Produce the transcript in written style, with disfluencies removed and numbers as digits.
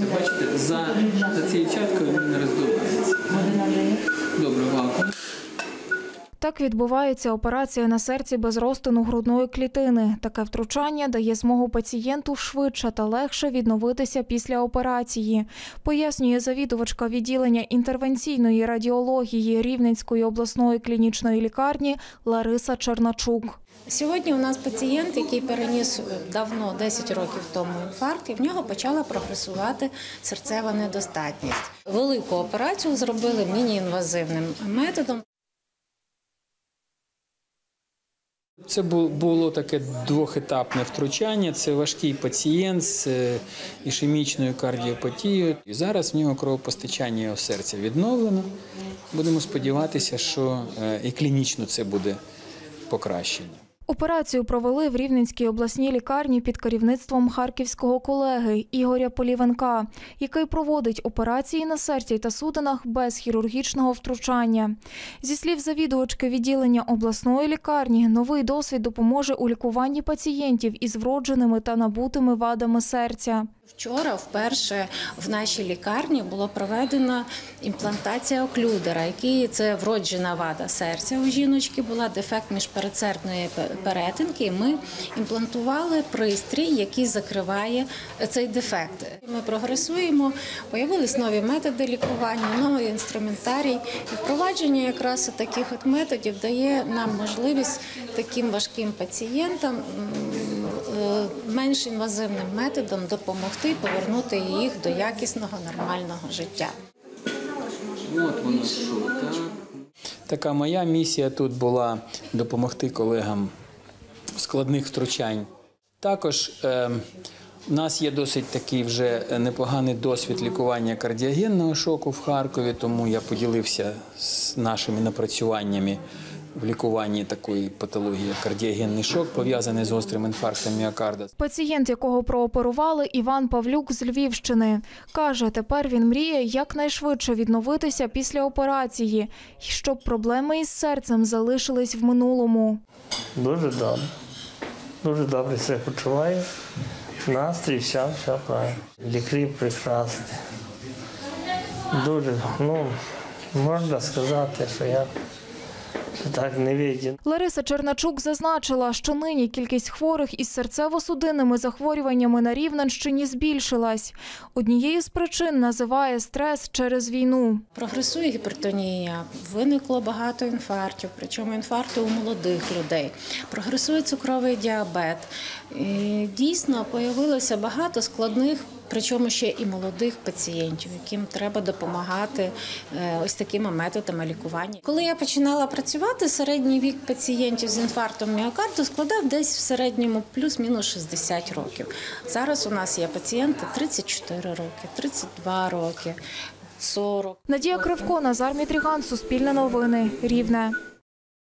Бачите, за цією чаткою він не роздувається. Добре, вакуум. Так відбувається операція на серці без розтину грудної клітини. Таке втручання дає змогу пацієнту швидше та легше відновитися після операції, пояснює завідувачка відділення інтервенційної радіології Рівненської обласної клінічної лікарні Лариса Черначук. Сьогодні у нас пацієнт, який переніс давно, 10 років тому, інфаркт, і в нього почала прогресувати серцева недостатність. Велику операцію зробили міні-інвазивним методом. Це було таке двохетапне втручання, це важкий пацієнт з ішемічною кардіопатією. І зараз в нього кровопостачання у серці відновлено. Будемо сподіватися, що і клінічно це буде покращення. Операцію провели в Рівненській обласній лікарні під керівництвом харківського колеги Ігоря Полівенка, який проводить операції на серці та судинах без хірургічного втручання. Зі слів завідувачки відділення обласної лікарні, новий досвід допоможе у лікуванні пацієнтів із вродженими та набутими вадами серця. Вчора вперше в нашій лікарні була проведена імплантація оклюдера, який – це вроджена вада серця у жіночки, була дефект міжпередсердної перетинки. Ми імплантували пристрій, який закриває цей дефект. Ми прогресуємо, появились нові методи лікування, новий інструментарій. І впровадження якраз таких от методів дає нам можливість таким важким пацієнтам менш інвазивним методом допомогти повернути їх до якісного, нормального життя. От воно що, так? Така моя місія тут була допомогти колегам складних втручань. Також у нас є досить такий вже непоганий досвід лікування кардіогенного шоку в Харкові, тому я поділився з нашими напрацюваннями в лікуванні такої патології, як кардіогенний шок, пов'язаний з острим інфарктом міокарда. Пацієнт, якого прооперували, Іван Павлюк з Львівщини. Каже, тепер він мріє якнайшвидше відновитися після операції, щоб проблеми із серцем залишились в минулому. Дуже добре себе почуваю. Настрій, все правильно. Лікарі прекрасні. Дуже, можна сказати, що я... Лариса Черначук зазначила, що нині кількість хворих із серцево-судинними захворюваннями на Рівненщині збільшилась. Однією з причин називає стрес через війну. Прогресує гіпертонія, виникло багато інфарктів, причому інфаркти у молодих людей. Прогресує цукровий діабет. І дійсно, появилося багато складних, причому ще і молодих пацієнтів, яким треба допомагати ось такими методами лікування. Коли я починала працювати, середній вік пацієнтів з інфарктом міокарду складав десь в середньому плюс-мінус 60 років. Зараз у нас є пацієнти 34 роки, 32 роки, 40. Надія Кривко, Назар Митриган, Суспільне новини, Рівне.